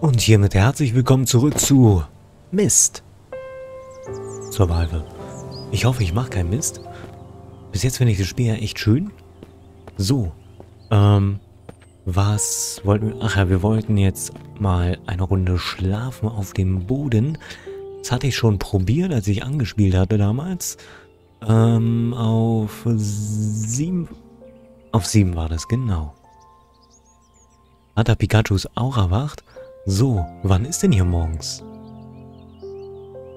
Und hiermit herzlich willkommen zurück zu MIST Survival. Ich hoffe, ich mache keinen Mist. Bis jetzt finde ich das Spiel ja echt schön. So, was wollten wir? Ach ja, wir wollten jetzt mal eine Runde schlafen auf dem Boden. Das hatte ich schon probiert, als ich angespielt hatte damals. Auf 7 war das, genau. Hat der Pikachu ist auch erwacht? So, wann ist denn hier morgens?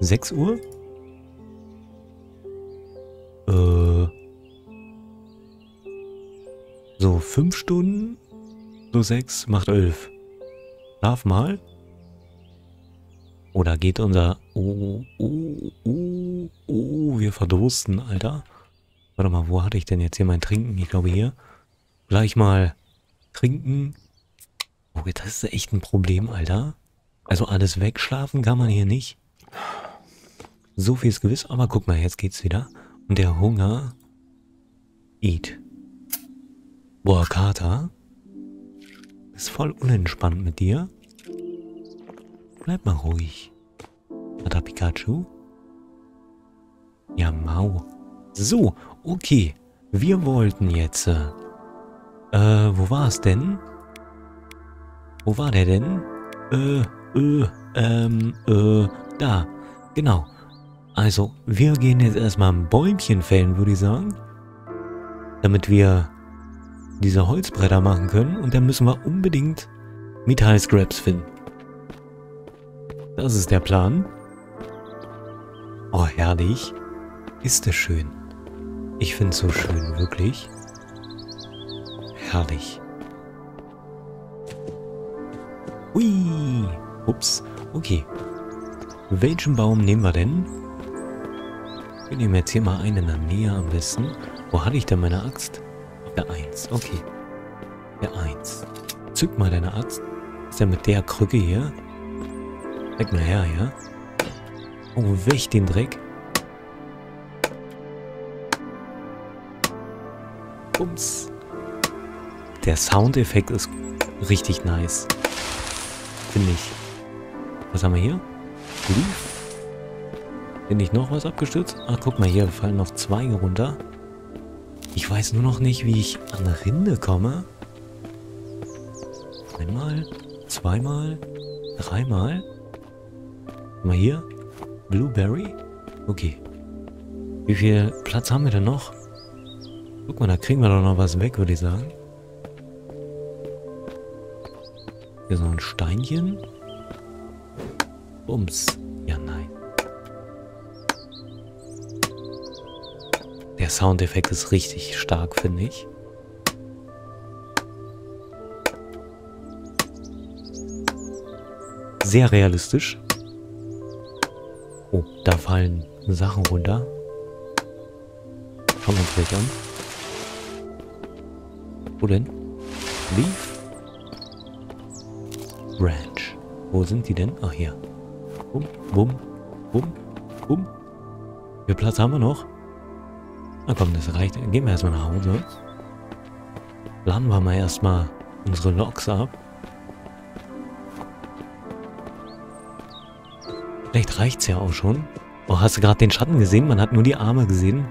6 Uhr? So 5 Stunden, so 6 macht 11. Schlaf mal. Oder geht unser... Oh, wir verdursten, Alter. Warte mal, wo hatte ich denn jetzt hier mein Trinken? Ich glaube hier. Gleich mal trinken. Oh, das ist echt ein Problem, Alter. Also alles wegschlafen kann man hier nicht. So viel ist gewiss. Aber guck mal, jetzt geht's wieder. Und der Hunger... Eat. Boah, Kater. Ist voll unentspannt mit dir. Bleib mal ruhig. Hat er Pikachu? Ja, mau. So, okay. Wir wollten jetzt... wo war's denn? Wo war der denn? Da. Genau. Also, wir gehen jetzt erstmal ein Bäumchen fällen, würde ich sagen. Damit wir diese Holzbretter machen können. Und dann müssen wir unbedingt Metall-Scraps finden. Das ist der Plan. Oh, herrlich. Ist es schön. Ich finde es so schön, wirklich. Herrlich. Ui. Ups. Okay. Welchen Baum nehmen wir denn? Wir nehmen jetzt hier mal einen in der Nähe am besten. Wo hatte ich denn meine Axt? Der 1. Okay. Der 1. Zück mal deine Axt. Ist ja mit der Krücke hier. Weg mal her, ja? Oh, weg den Dreck. Ups. Der Soundeffekt ist richtig nice. Finde ich. Was haben wir hier? Bin ich noch was abgestürzt? Ah, guck mal hier, fallen noch 2 runter. Ich weiß nur noch nicht, wie ich an der Rinde komme. Einmal, zweimal, dreimal. Mal hier. Blueberry. Okay. Wie viel Platz haben wir denn noch? Guck mal, da kriegen wir doch noch was weg, würde ich sagen. Hier so ein Steinchen. Bums. Ja, nein. Der Soundeffekt ist richtig stark, finde ich. Sehr realistisch. Oh, da fallen Sachen runter. Schauen wir uns gleich an. Wo denn? Leaf. Branch. Wo sind die denn? Ach, hier. Bum, bum, bum, bum. Wie viel Platz haben wir noch? Na komm, das reicht. Gehen wir erstmal nach Hause. Laden wir mal erstmal unsere Logs ab. Vielleicht reicht's ja auch schon. Oh, hast du gerade den Schatten gesehen? Man hat nur die Arme gesehen.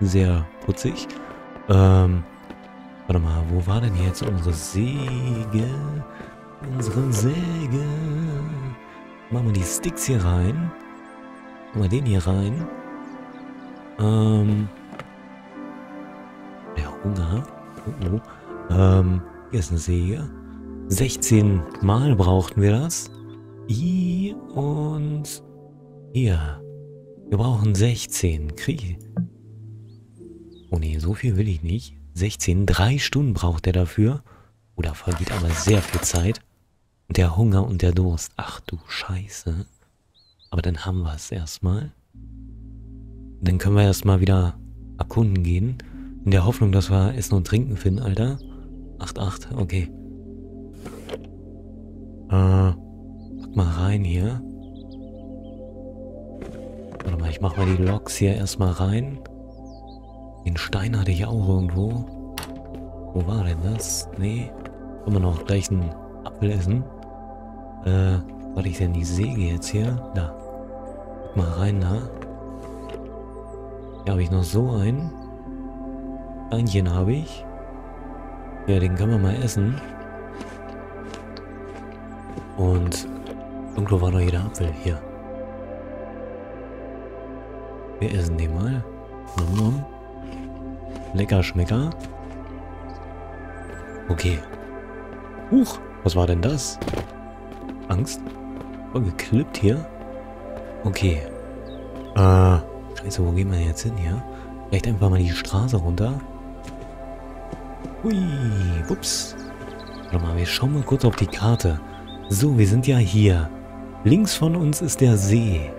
Sehr putzig. Warte mal, wo war denn jetzt unsere Säge? Unsere Säge. Machen wir die Sticks hier rein. Machen wir den hier rein. Der Hunger. Hier ist eine Säge. 16 Mal brauchten wir das. Und hier. Wir brauchen 16. Oh ne, so viel will ich nicht. 16. 3 Stunden braucht er dafür. Oh, da vergeht aber sehr viel Zeit. Und der Hunger und der Durst. Ach du Scheiße. Aber dann haben wir es erstmal. Dann können wir erstmal wieder erkunden gehen. In der Hoffnung, dass wir Essen und Trinken finden, Alter. 8,8, okay. Pack mal rein hier. Warte mal, ich mach mal die Loks hier erstmal rein. Den Stein hatte ich auch irgendwo. Wo war denn das? Nee. Können wir noch gleich einen Apfel essen? Warte, ich sehe die Säge jetzt hier. Da. Guck mal rein, da. Hier habe ich noch so einen. Einchen habe ich. Ja, den kann man mal essen. Und irgendwo war doch jeder Apfel. Hier. Wir essen den mal. Nom nom. Lecker Schmecker. Okay. Huch, was war denn das? Angst? Oh, geklippt hier. Okay. Scheiße, wo gehen wir jetzt hin hier? Vielleicht einfach mal die Straße runter. Hui, ups. Warte mal, wir schauen mal kurz auf die Karte. So, wir sind ja hier. Links von uns ist der See.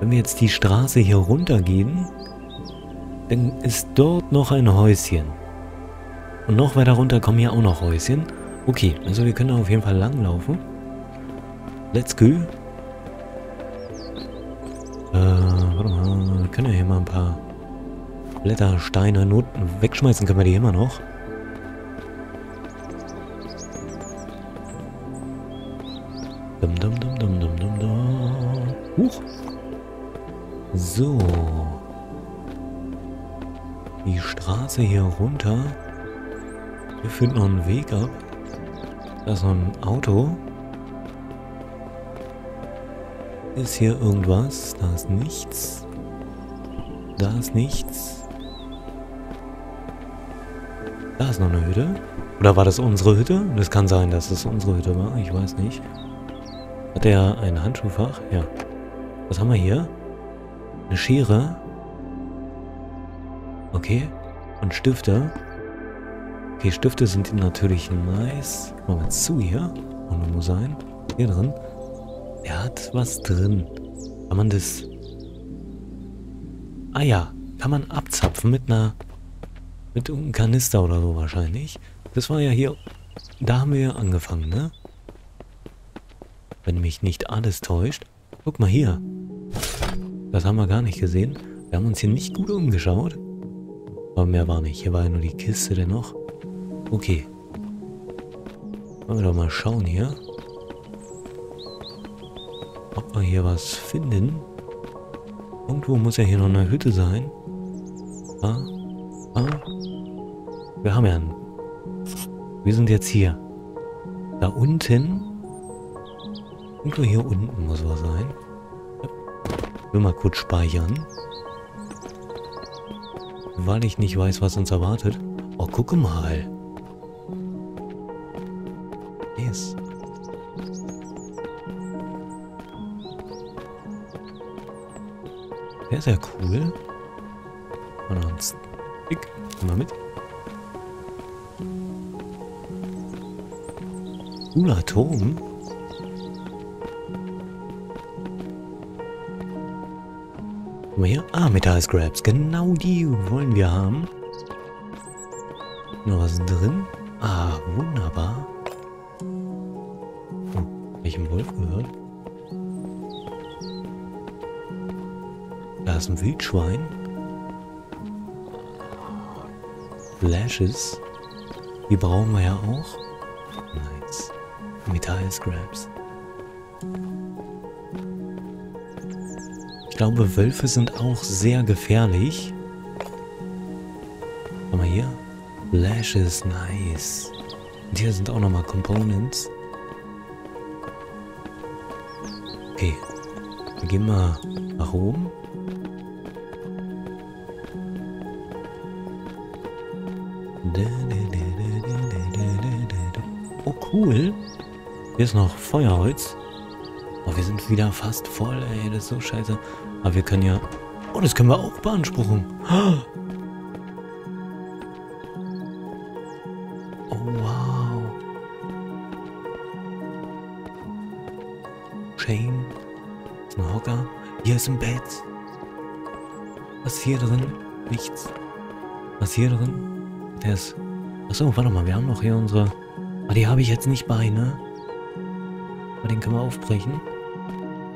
Wenn wir jetzt die Straße hier runter gehen, dann ist dort noch ein Häuschen. Und noch weiter runter kommen hier auch noch Häuschen. Okay, also wir können da auf jeden Fall langlaufen. Let's go. Warte mal, wir können ja hier mal ein paar Blätter, Steine, Noten wegschmeißen, können wir die immer noch. Dum, dum, dum, dum, dum, dum, dum. Huch. So. Die Straße hier runter. Wir finden noch einen Weg ab. Da ist noch ein Auto. Ist hier irgendwas? Da ist nichts. Da ist nichts. Da ist noch eine Hütte. Oder war das unsere Hütte? Das kann sein, dass das unsere Hütte war. Ich weiß nicht. Hat der ein Handschuhfach? Ja. Was haben wir hier? Eine Schere. Okay. Und Stifte. Okay, Stifte sind natürlich nice. Machen wir zu hier. Und muss sein. Hier drin. Er hat was drin. Kann man das... Ah ja, kann man abzapfen mit einer... Mit irgendeinem Kanister oder so wahrscheinlich. Das war ja hier... Da haben wir ja angefangen, ne? Wenn mich nicht alles täuscht. Guck mal hier. Das haben wir gar nicht gesehen. Wir haben uns hier nicht gut umgeschaut. Aber mehr war nicht. Hier war ja nur die Kiste dennoch. Okay. Wollen wir doch mal schauen hier. Ob wir hier was finden. Irgendwo muss ja hier noch eine Hütte sein. Ah, ah. Wir haben ja einen. Wir sind jetzt hier. Da unten. Irgendwo hier unten muss was sein. Ich will mal kurz speichern. Weil ich nicht weiß, was uns erwartet. Oh, guck mal. Yes. Sehr, sehr cool. Und noch ein Stick. Nimm mal mit. Cooler Turm. Guck mal hier. Ah, Metallscraps. Genau die wollen wir haben. Noch was drin? Ah, wunderbar. Oh, hab ich einen Wolf gehört? Da ist ein Wildschwein. Flashes. Die brauchen wir ja auch. Nice. Metallscraps. Ich glaube, Wölfe sind auch sehr gefährlich. Schau mal hier. Flashes, nice. Und hier sind auch nochmal Components. Okay. Wir gehen mal nach oben. Oh, cool. Hier ist noch Feuerholz. Oh, wir sind wieder fast voll, ey. Das ist so scheiße. Aber wir können ja... Oh, das können wir auch beanspruchen. Oh, wow. Shane. Das ist ein Hocker. Hier ist ein Bett. Was ist hier drin? Nichts. Was ist hier drin? Der ist... Achso, warte mal, wir haben noch hier unsere... Ah, die habe ich jetzt nicht bei, ne? Aber den können wir aufbrechen.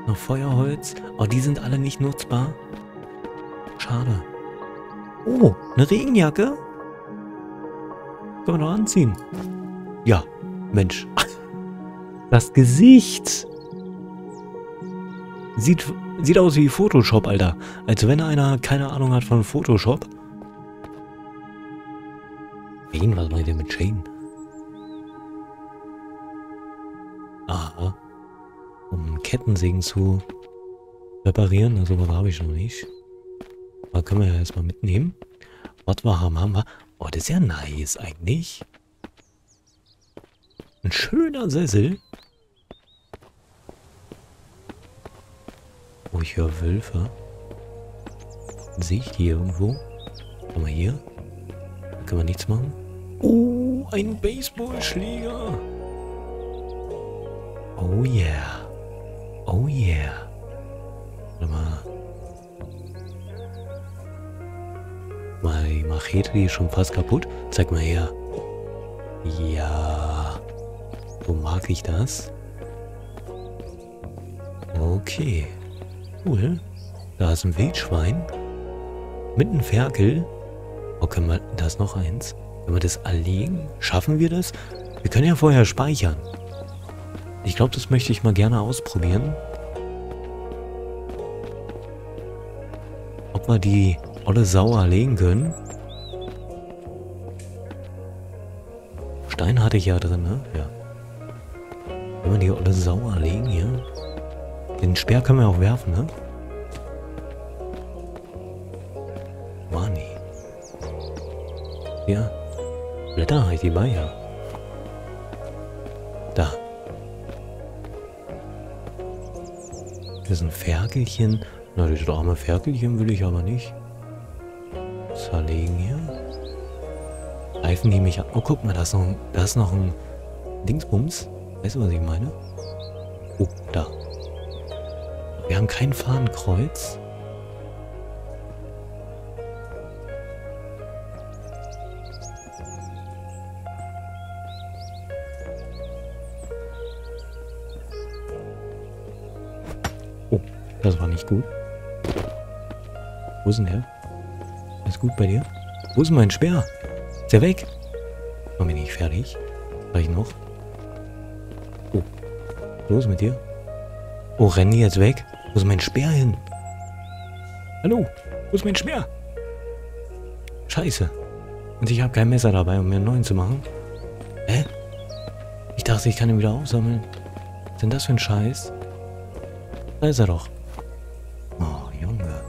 Noch Feuerholz. Oh, die sind alle nicht nutzbar. Schade. Oh, eine Regenjacke? Können wir noch anziehen. Ja, Mensch. Das Gesicht sieht aus wie Photoshop, Alter. Als wenn einer keine Ahnung hat von Photoshop. Shane, was meint ihr mit Shane? Aha. Um Kettensägen zu reparieren. Also was habe ich noch nicht. Da können wir ja erstmal mitnehmen. Was wir haben wir. Oh, das ist ja nice eigentlich. Ein schöner Sessel. Oh, ich höre Wölfe. Sehe ich die hier irgendwo? Schau mal hier. Da können wir nichts machen. Oh, ein Baseballschläger. Oh yeah. Oh yeah. Warte mal. Meine Machete, die ist schon fast kaputt. Zeig mal her. Ja. So mag ich das. Okay. Cool. Da ist ein Wildschwein. Mit einem Ferkel. Oh, können wir... Da ist noch eins. Können wir das erlegen? Schaffen wir das? Wir können ja vorher speichern. Ich glaube, das möchte ich mal gerne ausprobieren. Ob wir die olle Sau erlegen können. Stein hatte ich ja drin, ne? Ja. Können wir die olle Sau erlegen hier? Den Speer können wir auch werfen, ne? War nie. Ja. Blätter halt die Beine. Ja. Da. Das ist ein Ferkelchen. Na, das arme Ferkelchen will ich aber nicht. Das verlegen hier. Reifen die mich an. Oh, guck mal, da ist noch ein Dingsbums. Weißt du, was ich meine? Oh, da. Wir haben kein Fahnenkreuz. Oh, das war nicht gut. Wo ist denn der? Alles gut bei dir? Wo ist mein Speer? Ist der weg? War mir nicht fertig. War ich noch? Oh, los mit dir. Oh, rennen die jetzt weg? Wo ist mein Speer hin? Hallo, wo ist mein Speer? Scheiße. Und ich habe kein Messer dabei, um mir einen neuen zu machen. Hä? Ich dachte, ich kann ihn wieder aufsammeln. Was ist denn das für ein Scheiß? Da ist er doch. Oh, Junge.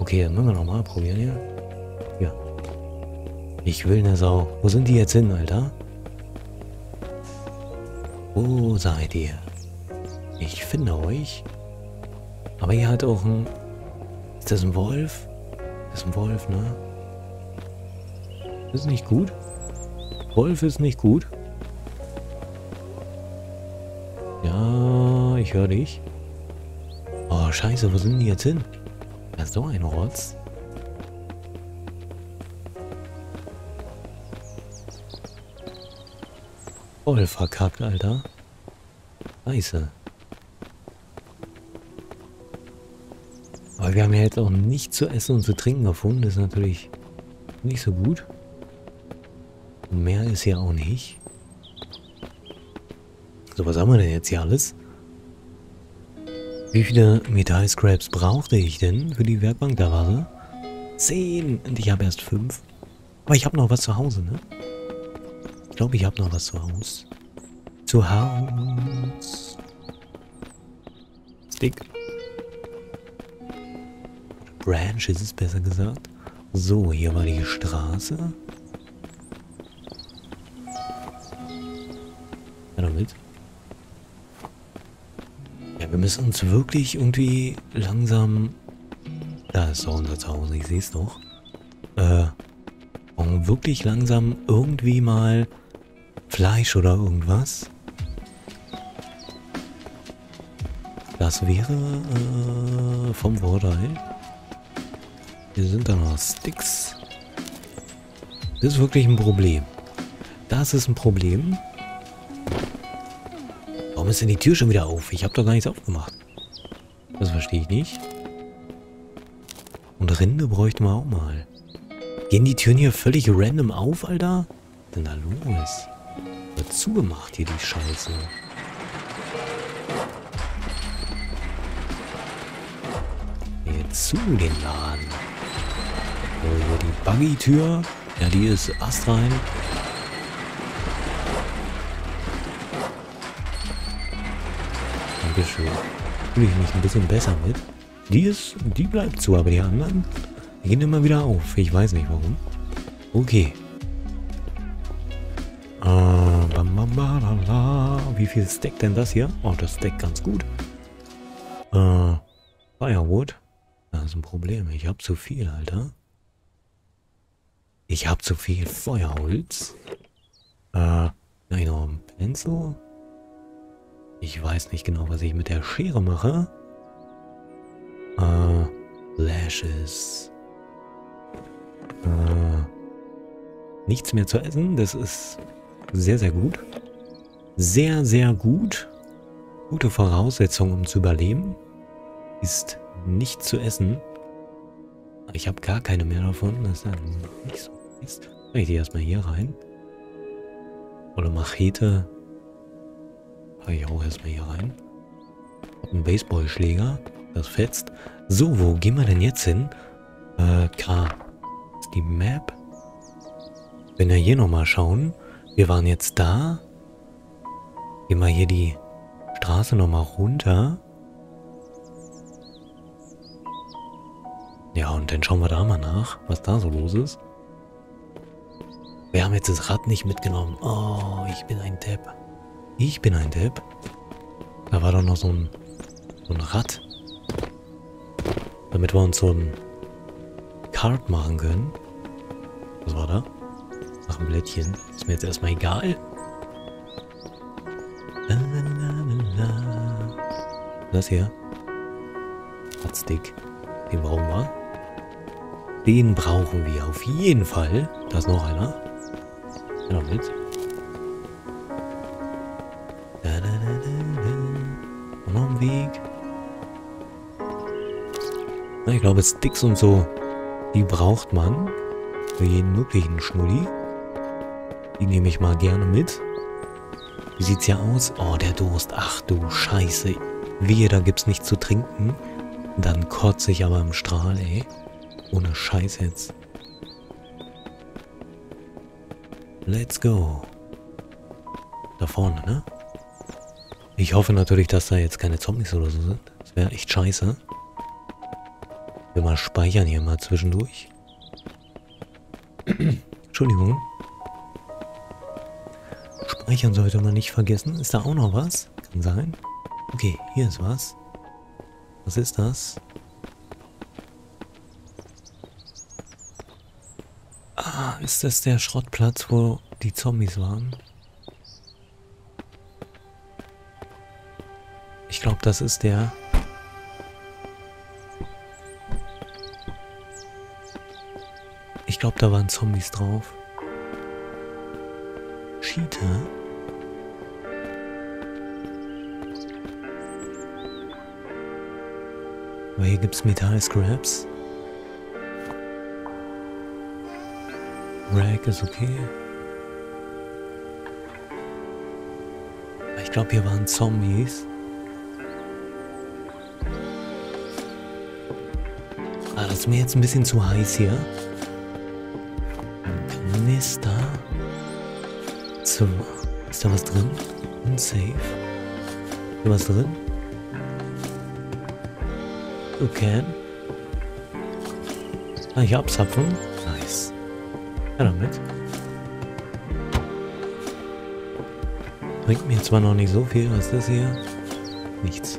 Okay, dann müssen wir nochmal probieren hier. Ja. Ich will eine Sau. Wo sind die jetzt hin, Alter? Wo seid ihr? Ich finde euch. Aber hier hat auch ein... Ist das ein Wolf? Das ist ein Wolf, ne? Das ist nicht gut. Wolf ist nicht gut. Ja, ich höre dich. Oh, scheiße, wo sind die jetzt hin? Das ist doch ein Rotz. Voll verkackt, Alter. Scheiße. Aber wir haben ja jetzt auch nichts zu essen und zu trinken gefunden. Das ist natürlich nicht so gut. Und mehr ist ja auch nicht. So, was haben wir denn jetzt hier alles? Wie viele Metall-Scraps brauchte ich denn für die Werkbank? Da war sie. 10. Und ich habe erst 5. Aber ich habe noch was zu Hause, ne? Ich glaube, ich habe noch was zu Hause. Zu Hause. Stick. Branch ist es besser gesagt. So, hier war die Straße. Ja, damit. Ja, wir müssen uns wirklich irgendwie langsam... Da ist doch unser Zuhause, ich sehe es doch. Und wirklich langsam irgendwie mal Fleisch oder irgendwas. Das wäre vom Vorteil. Hier sind da noch Sticks. Das ist wirklich ein Problem. Das ist ein Problem. Warum ist denn die Tür schon wieder auf? Ich habe doch gar nichts aufgemacht. Das verstehe ich nicht. Und Rinde bräuchten wir auch mal. Gehen die Türen hier völlig random auf, Alter? Was ist denn da los? Wird zugemacht hier die Scheiße. zu den Laden. So, über die Buggy-Tür. Ja, die ist astrein. Dankeschön. Fühle ich mich ein bisschen besser mit. Die bleibt zu, aber die anderen gehen immer wieder auf. Ich weiß nicht warum. Okay. Wie viel steckt denn das hier? Oh, das steckt ganz gut. Firewood. Das ist ein Problem. Ich habe zu viel, Alter. Ich habe zu viel Feuerholz. Nein, noch ein Pencil. Ich weiß nicht genau, was ich mit der Schere mache. Lashes. Nichts mehr zu essen. Das ist sehr, sehr gut. Sehr, sehr gut. Gute Voraussetzung, um zu überleben, ist nichts zu essen. Ich habe gar keine mehr davon. Das ist nicht so nice. Mach ich die erstmal hier rein. Oder Machete. Packe ich auch erstmal hier rein. Hab einen Baseballschläger. Das fetzt. So, wo gehen wir denn jetzt hin? K. Das ist die Map. Wenn wir hier nochmal schauen. Wir waren jetzt da. Gehen wir hier die Straße nochmal runter. Ja, und dann schauen wir da mal nach, was da so los ist. Wir haben jetzt das Rad nicht mitgenommen. Oh, ich bin ein Depp. Ich bin ein Depp. Da war doch noch so ein Rad. Damit wir uns so ein Kart machen können. Was war da? Ach, ein Blättchen. Ist mir jetzt erstmal egal. Das hier. Radstick. Den brauchen wir. Den brauchen wir auf jeden Fall. Da ist noch einer. Ja, noch mit. Und noch ein Weg. Na, ich glaube, Sticks und so, die braucht man. Für jeden möglichen Schnulli. Die nehme ich mal gerne mit. Wie sieht's hier aus? Oh, der Durst. Ach du Scheiße. Wehe, da gibt's nichts zu trinken. Dann kotze ich aber im Strahl, ey. Ohne Scheiß jetzt. Let's go. Da vorne, ne? Ich hoffe natürlich, dass da jetzt keine Zombies oder so sind. Das wäre echt scheiße. Wir mal speichern hier mal zwischendurch. Entschuldigung. Speichern sollte man nicht vergessen. Ist da auch noch was? Kann sein. Okay, hier ist was. Was ist das? Ah, ist das der Schrottplatz, wo die Zombies waren? Ich glaube, das ist der... Ich glaube, da waren Zombies drauf. Cheater? Aber hier gibt's Metall-Scraps. Rack ist okay. Ich glaube, hier waren Zombies. Ah, das ist mir jetzt ein bisschen zu heiß hier. Kanister. So, ist da was drin? Unsafe. Ist da was drin? Okay. Ah, hier Abzapfung. Nice. Ja, damit. Bringt mir zwar noch nicht so viel, was ist das hier? Nichts.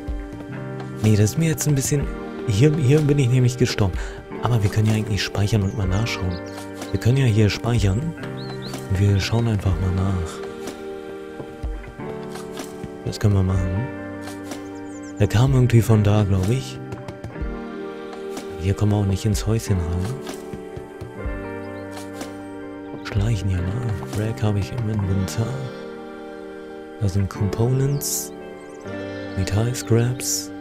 Nee, das ist mir jetzt ein bisschen... Hier bin ich nämlich gestorben. Aber wir können ja eigentlich speichern und mal nachschauen. Wir können ja hier speichern. Und wir schauen einfach mal nach. Das können wir machen. Der kam irgendwie von da, glaube ich. Hier kommen wir auch nicht ins Häuschen rein. Schleichen hier nach. Rack habe ich im Inventar. Da sind Components. Metall-Scraps.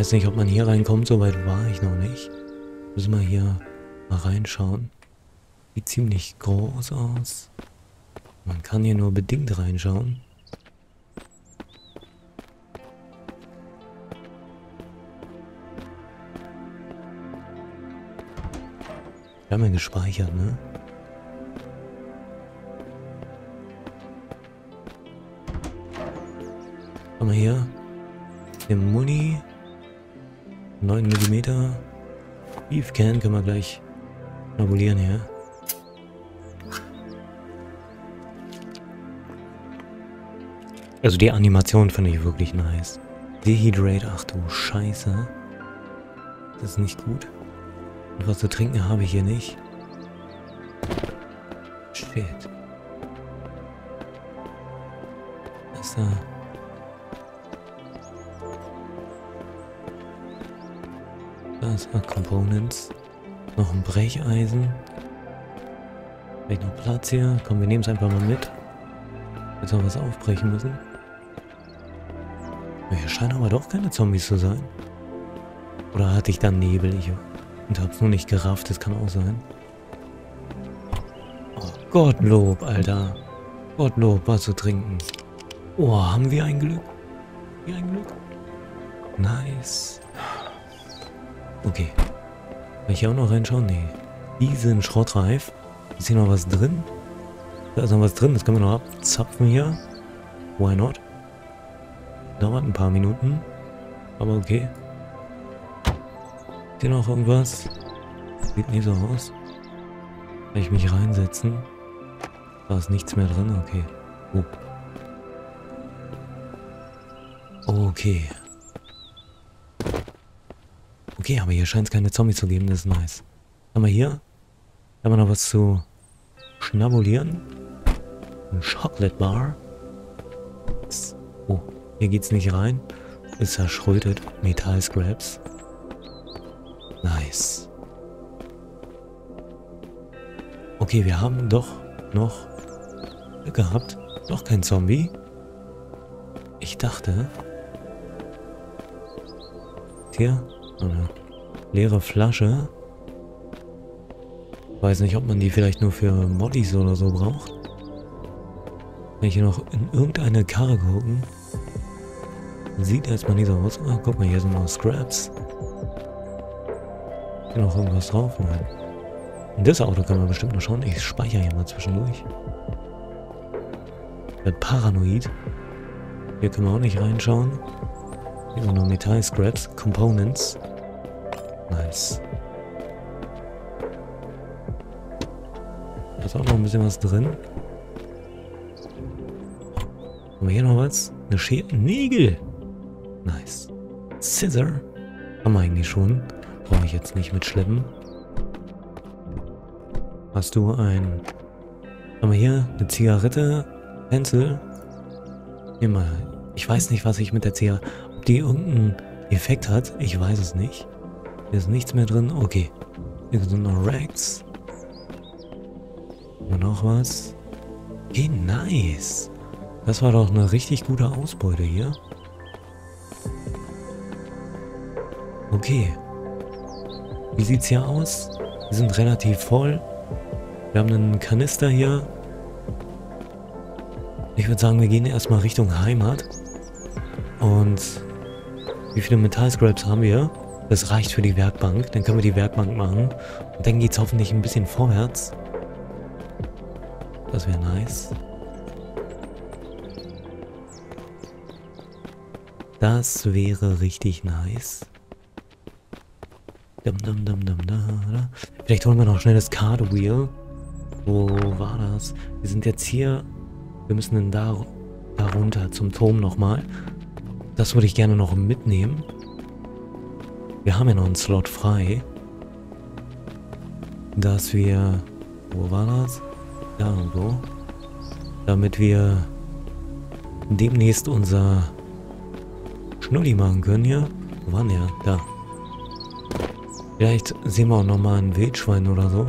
Weiß nicht, ob man hier reinkommt, soweit war ich noch nicht. Müssen wir hier mal reinschauen. Sieht ziemlich groß aus. Man kann hier nur bedingt reinschauen. Wir haben ja gespeichert, ne? Schau mal hier. Den Muni. 9 mm. Beef Can können wir gleich regulieren hier. Also die Animation finde ich wirklich nice. Dehydrate, ach du Scheiße. Das ist nicht gut. Und was zu trinken habe ich hier nicht. Shit. Was ist da? Das war Components. Noch ein Brecheisen. Vielleicht noch Platz hier. Komm, wir nehmen es einfach mal mit. Jetzt noch was aufbrechen müssen. Hier scheinen aber doch keine Zombies zu sein. Oder hatte ich da Nebel? Und hab's nur nicht gerafft, das kann auch sein. Oh, Gottlob, Alter. Gottlob, was zu trinken. Oh, haben wir ein Glück? Wie ein Glück? Nice. Okay. Kann ich hier auch noch reinschauen? Nee. Die sind schrottreif. Ist hier noch was drin? Da ist noch was drin, das können wir noch abzapfen hier. Why not? Dauert ein paar Minuten. Aber okay. Hier noch irgendwas? Sieht nicht so aus. Kann ich mich reinsetzen? Da ist nichts mehr drin, okay. Oh. Okay. Okay, aber hier scheint es keine Zombies zu geben, das ist nice. Haben wir hier? Haben wir noch was zu schnabulieren? Ein Chocolate Bar. Oh, hier geht's nicht rein. Ist zerschrötet. Metall-Scraps. Nice. Okay, wir haben doch noch Glück gehabt. Doch kein Zombie. Ich dachte... Hier, eine leere Flasche. Weiß nicht, ob man die vielleicht nur für Moddys oder so braucht. Kann ich hier noch in irgendeine Karre gucken? Sieht erstmal nicht so aus. Ah, guck mal, hier sind noch Scraps. Hier noch irgendwas drauf? Nein. In das Auto kann man bestimmt noch schauen. Ich speichere hier mal zwischendurch. Ich werde paranoid. Hier können wir auch nicht reinschauen. Hier sind noch Metall-Scraps. Components. Nice. Da ist auch noch ein bisschen was drin. Haben wir hier noch was? Eine Schere. Nägel! Nice. Scissor. Haben wir eigentlich schon. Brauche ich jetzt nicht mitschleppen. Hast du ein... Haben wir hier eine Zigarette? Pencil? Nimm mal. Ich weiß nicht, was ich mit der Zigarette... Ob die irgendeinen Effekt hat? Ich weiß es nicht. Hier ist nichts mehr drin. Okay. Hier sind noch Racks. Und noch was. Okay, nice. Das war doch eine richtig gute Ausbeute hier. Okay. Wie sieht's hier aus? Wir sind relativ voll. Wir haben einen Kanister hier. Ich würde sagen, wir gehen erstmal Richtung Heimat. Und wie viele Metall-Scraps haben wir? Das reicht für die Werkbank. Dann können wir die Werkbank machen. Und dann geht's hoffentlich ein bisschen vorwärts. Das wäre nice. Das wäre richtig nice. Dum, dum, dum, dum, da. Vielleicht holen wir noch schnell das Card Wheel. Wo war das? Wir sind jetzt hier. Wir müssen dann da runter zum Turm nochmal. Das würde ich gerne noch mitnehmen. Wir haben ja noch einen Slot frei. Dass wir... Wo war das? Da irgendwo. Damit wir demnächst unser Schnulli machen können hier. Wo war der? Da. Vielleicht sehen wir auch nochmal ein Wildschwein oder so.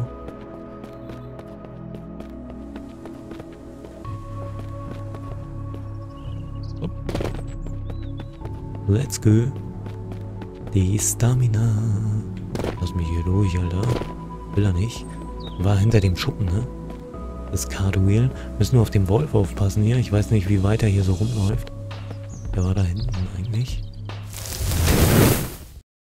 Let's go. Die Stamina. Lass mich hier durch, Alter. Will er nicht. War hinter dem Schuppen, ne? Das Cartwheel. Müssen wir auf den Wolf aufpassen hier. Ich weiß nicht, wie weit er hier so rumläuft. Der war da hinten eigentlich.